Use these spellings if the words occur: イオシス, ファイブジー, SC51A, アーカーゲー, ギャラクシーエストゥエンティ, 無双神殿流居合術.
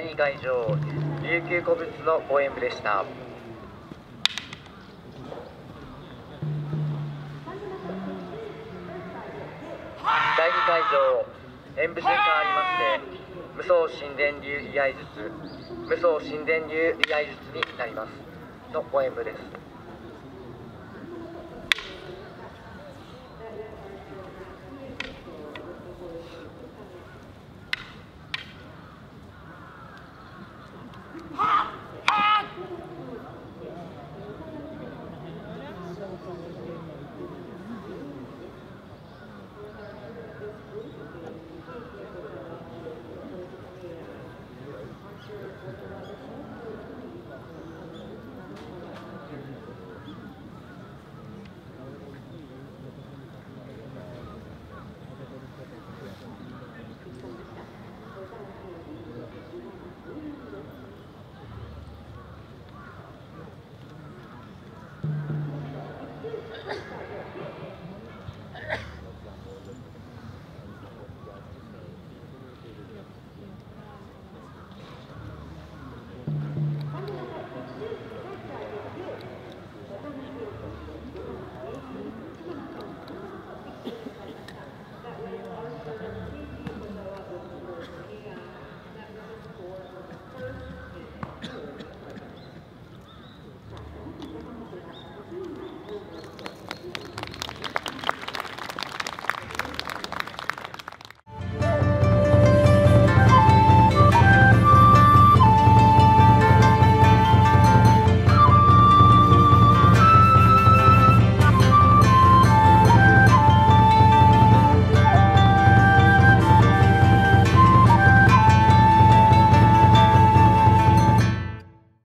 第2会場琉球古物の応援部でした。第2会場演武順変わりまして無双神殿流居合術、無双神殿流居合術になりますの応援部です。